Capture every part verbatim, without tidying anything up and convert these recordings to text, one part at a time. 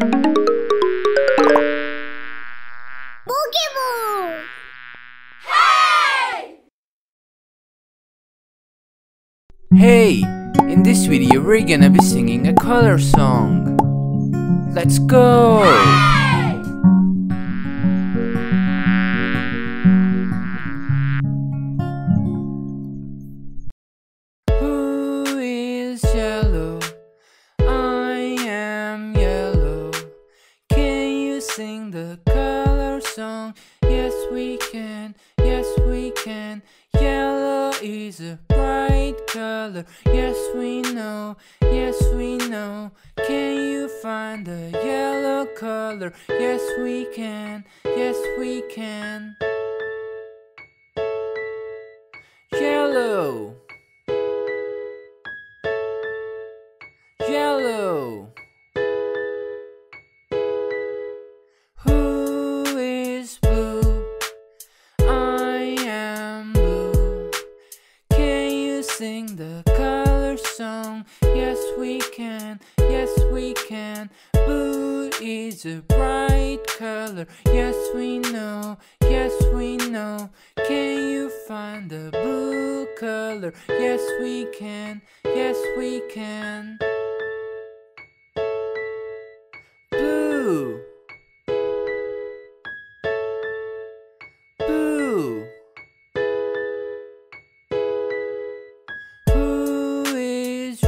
Bugi Boo! Hey! Hey! In this video we're gonna be singing a color song. Let's go! Hey! Sing the color song. Yes we can, yes we can. Yellow is a bright color. Yes we know, yes we know. Can you find the yellow color? Yes we can, yes we can. Yellow, yellow. Sing the color song. Yes we can, yes we can. Blue is a bright color. Yes we know, yes we know. Can you find the blue color? Yes we can, yes we can. Blue, blue.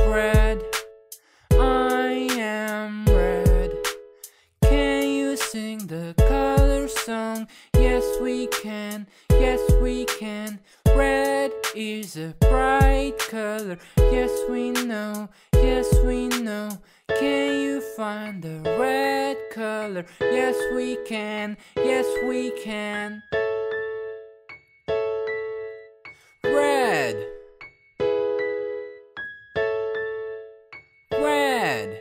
Red, I am red. Can you sing the color song? Yes we can, yes we can. Red is a bright color. Yes we know, yes we know. Can you find the red color? Yes we can, yes we can. Red, red.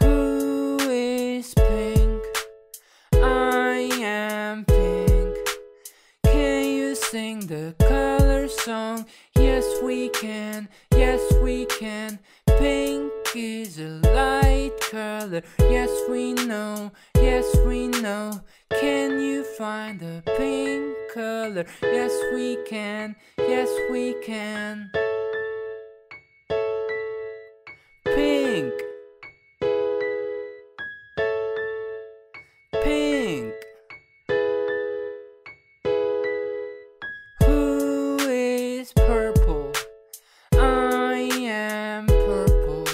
Who is pink? I am pink. Can you sing the color song? Yes we can, yes we can. Pink is a light color. Yes we know, yes we know. Can you find the pink color? Yes we can, yes we can. Pink, pink. Who is purple? I am purple.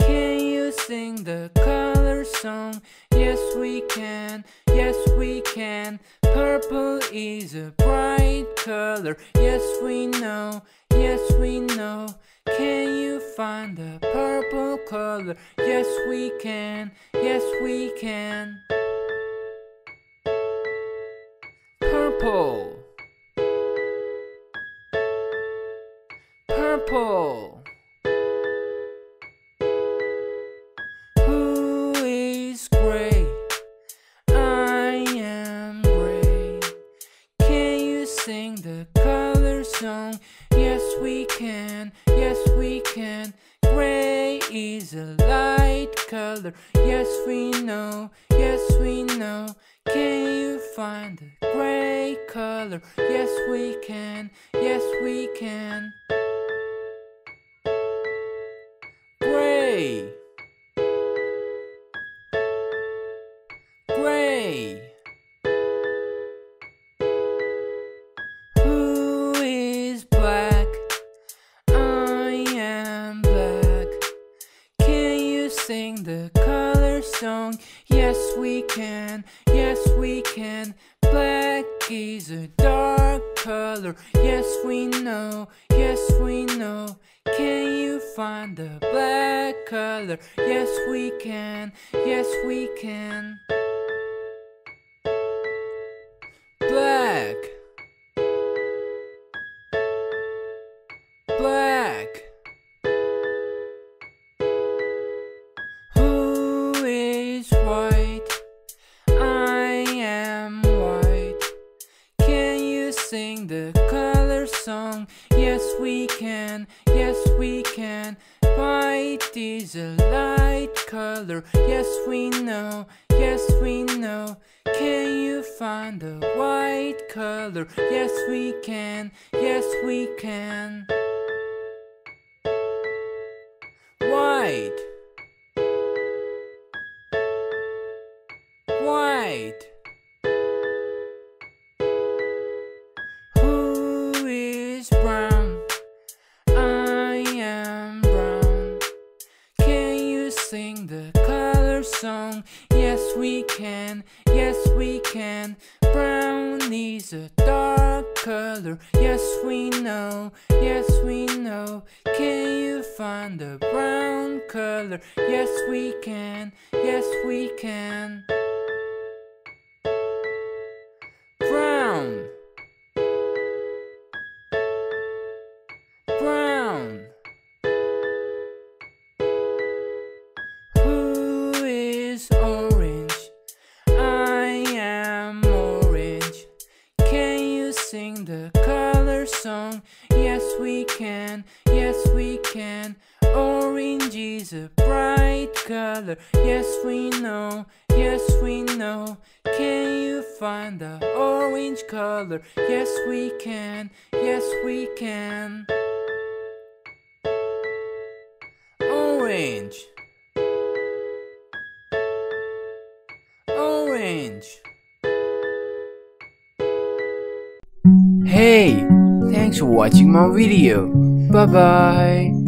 Can you sing the color song? Yes we can, yes we can. Purple is a bright color. Yes we know, yes we know. Can you find the purple color? Yes we can, yes we can. Purple, purple. Who is gray? I am gray. Can you sing the color song? Yes we can, yes we can. Gray is a light color. Yes we know, yes we know. Can you find the gray color? Yes we can, yes we can. Gray, gray. Who is black? Sing the color song. Yes we can, yes we can. Black is a dark color. Yes we know, yes we know. Can you find the black color? Yes we can, yes we can. Black, black. White, I am white. Can you sing the color song? Yes we can, yes we can. White White is a light color, yes we know, yes we know. Can you find a white color? Yes we can, yes we can. White, white. Who is brown? I am brown. Can you sing the color song? Yes we can, yes we can. Brown is a dark color, yes we know, yes we know. Can you find a brown color? Yes we can, yes we can. Brown, brown. Who is orange? I am orange. Can you sing the color song? Yes we can, yes we can. Orange is a bright color, yes we know, yes we know. Can you find the orange color? Yes we can, yes we can. Orange, orange. Hey, thanks for watching my video. Bye bye.